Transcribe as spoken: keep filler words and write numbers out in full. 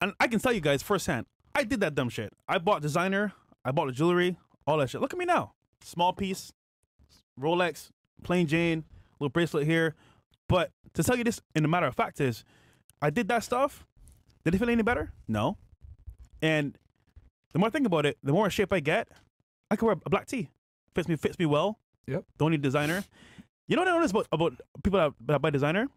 And I can tell you guys firsthand, I did that dumb shit. I bought designer, I bought the jewelry, all that shit. Look at me now. Small piece, Rolex, plain Jane, little bracelet here. But to tell you this in a matter of fact is, I did that stuff. Did it feel any better? No. And the more I think about it, the more in shape I get. I can wear a black tee. Fits me, fits me well. Yep. Don't need designer. You know what I noticed about, about people that, that buy designer?